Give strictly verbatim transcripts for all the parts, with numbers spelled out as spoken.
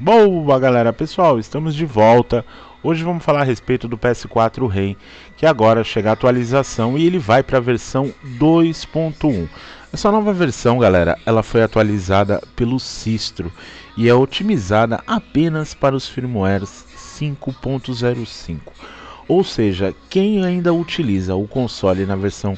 Boa galera, pessoal, estamos de volta. Hoje vamos falar a respeito do P S quatro HEN, que agora chega a atualização e ele vai para a versão dois ponto um. Essa nova versão, galera, ela foi atualizada pelo Sistro e é otimizada apenas para os firmwares cinco ponto zero cinco. Ou seja, quem ainda utiliza o console na versão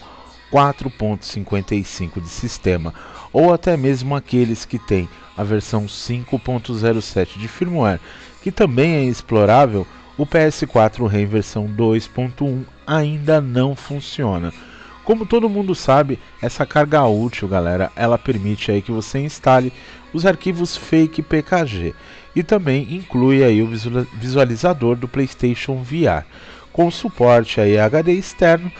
quatro ponto cinquenta e cinco de sistema, ou até mesmo aqueles que têm a versão cinco ponto zero sete de firmware, que também é explorável, o P S quatro HEN versão dois ponto um ainda não funciona. Como todo mundo sabe, essa carga útil, galera, ela permite aí que você instale os arquivos fake P K G e também inclui aí o visualizador do PlayStation V R, com suporte aí a H D externo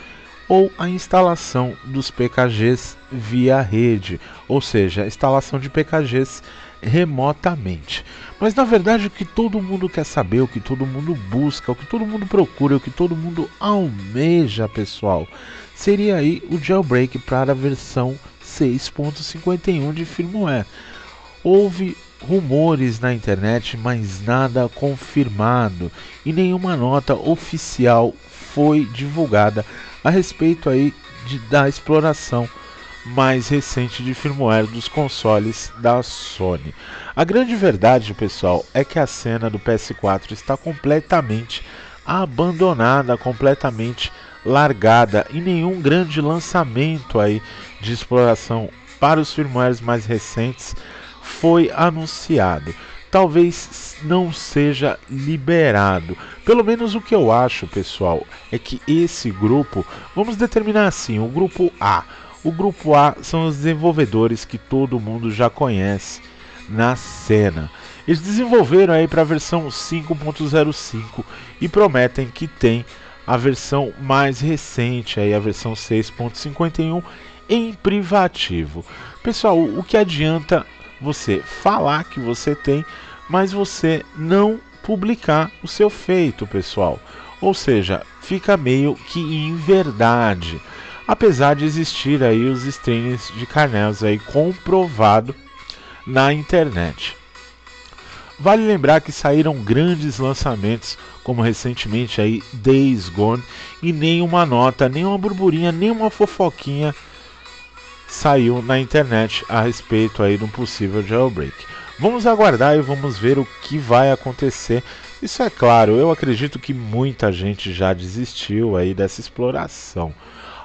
ou a instalação dos P K Gs via rede, ou seja, a instalação de P K Gs remotamente. Mas na verdade o que todo mundo quer saber, o que todo mundo busca, o que todo mundo procura, o que todo mundo almeja, pessoal, seria aí o jailbreak para a versão seis ponto cinquenta e um de firmware. Houve rumores na internet, mas nada confirmado e nenhuma nota oficial foi divulgada a respeito aí de, da exploração mais recente de firmware dos consoles da Sony. A grande verdade, pessoal, é que a cena do P S quatro está completamente abandonada, completamente largada, e nenhum grande lançamento aí de exploração para os firmwares mais recentes foi anunciado. Talvez não seja liberado. Pelo menos o que eu acho, pessoal, é que esse grupo, vamos determinar assim, o grupo A. O grupo A são os desenvolvedores que todo mundo já conhece na cena. Eles desenvolveram aí para a versão cinco ponto zero cinco e prometem que tem a versão mais recente, aí a versão seis ponto cinquenta e um em privativo. Pessoal, o que adianta você falar que você tem, mas você não publicar o seu feito, pessoal? Ou seja, fica meio que em verdade. Apesar de existir aí os streams de Carnels aí comprovado na internet. Vale lembrar que saíram grandes lançamentos, como recentemente aí Days Gone, e nenhuma nota, nenhuma burburinha, nenhuma fofoquinha saiu na internet a respeito aí de um possível jailbreak. Vamos aguardar e vamos ver o que vai acontecer. Isso é claro, eu acredito que muita gente já desistiu aí dessa exploração.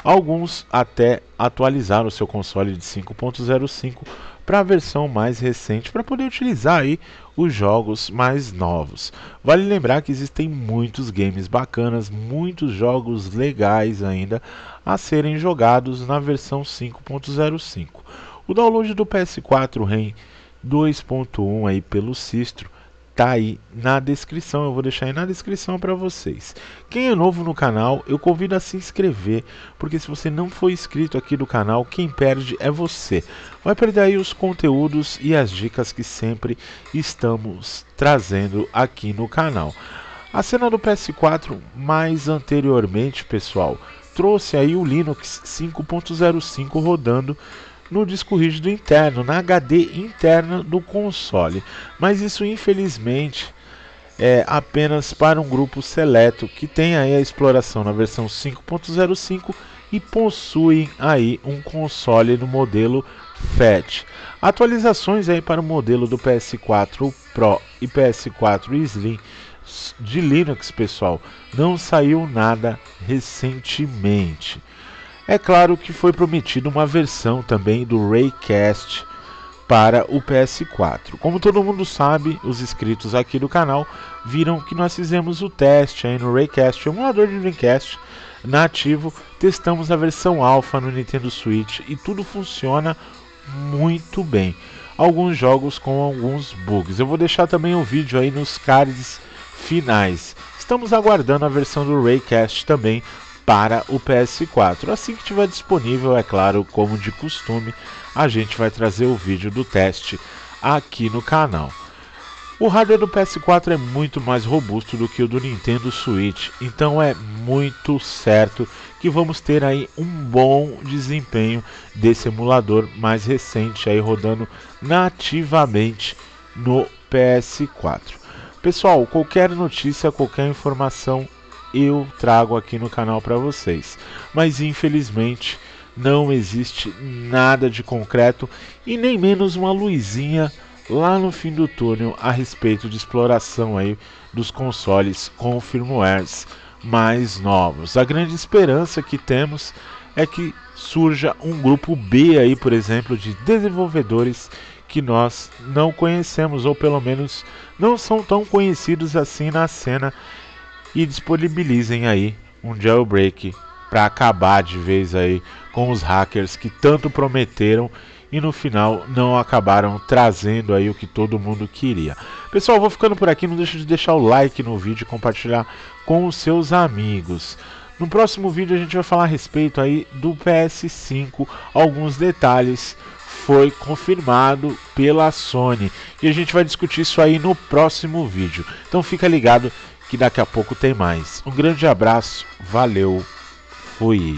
Alguns até atualizaram o seu console de cinco ponto zero cinco para a versão mais recente, para poder utilizar aí os jogos mais novos. Vale lembrar que existem muitos games bacanas, muitos jogos legais ainda a serem jogados na versão cinco ponto zero cinco. O download do P S quatro HEN dois ponto um aí pelo Sistro tá aí na descrição, eu vou deixar aí na descrição para vocês. Quem é novo no canal, eu convido a se inscrever, porque se você não for inscrito aqui do canal, quem perde é você. Vai perder aí os conteúdos e as dicas que sempre estamos trazendo aqui no canal. A cena do P S quatro mais anteriormente, pessoal, trouxe aí o Linux cinco ponto zero cinco rodando no disco rígido interno, na H D interna do console, mas isso infelizmente é apenas para um grupo seleto que tem aí a exploração na versão cinco ponto zero cinco e possuem aí um console no modelo F A T. Atualizações aí para o modelo do P S quatro Pro e P S quatro Slim de Linux, pessoal, não saiu nada recentemente. É claro que foi prometida uma versão também do Reicast para o P S quatro. Como todo mundo sabe, os inscritos aqui do canal viram que nós fizemos o teste aí no Reicast, emulador de Dreamcast nativo, testamos a versão alfa no Nintendo Switch e tudo funciona muito bem. Alguns jogos com alguns bugs. Eu vou deixar também um vídeo aí nos cards finais. Estamos aguardando a versão do Reicast também para o P S quatro. Assim que estiver disponível, é claro, como de costume, a gente vai trazer o vídeo do teste aqui no canal. O hardware do P S quatro é muito mais robusto do que o do Nintendo Switch, então é muito certo que vamos ter aí um bom desempenho desse emulador mais recente aí rodando nativamente no P S quatro. Pessoal, qualquer notícia, qualquer informação eu trago aqui no canal para vocês, mas infelizmente não existe nada de concreto e nem menos uma luzinha lá no fim do túnel a respeito de exploração aí dos consoles com firmwares mais novos. A grande esperança que temos é que surja um grupo B aí, por exemplo, de desenvolvedores que nós não conhecemos, ou pelo menos não são tão conhecidos assim na cena, e disponibilizem aí um jailbreak para acabar de vez aí com os hackers que tanto prometeram e no final não acabaram trazendo aí o que todo mundo queria. Pessoal, vou ficando por aqui, não deixe de deixar o like no vídeo e compartilhar com os seus amigos. No próximo vídeo a gente vai falar a respeito aí do P S cinco, alguns detalhes foi confirmado pela Sony e a gente vai discutir isso aí no próximo vídeo. Então fica ligado que daqui a pouco tem mais. Um grande abraço, valeu, fui!